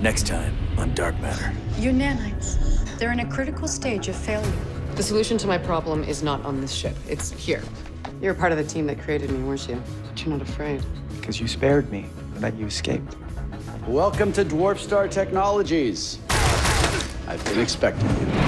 Next time on Dark Matter. You nanites. They're in a critical stage of failure. The solution to my problem is not on this ship. It's here. You're a part of the team that created me, weren't you? But you're not afraid. Because you spared me, that you escaped. Welcome to Dwarf Star Technologies. I've been expecting you.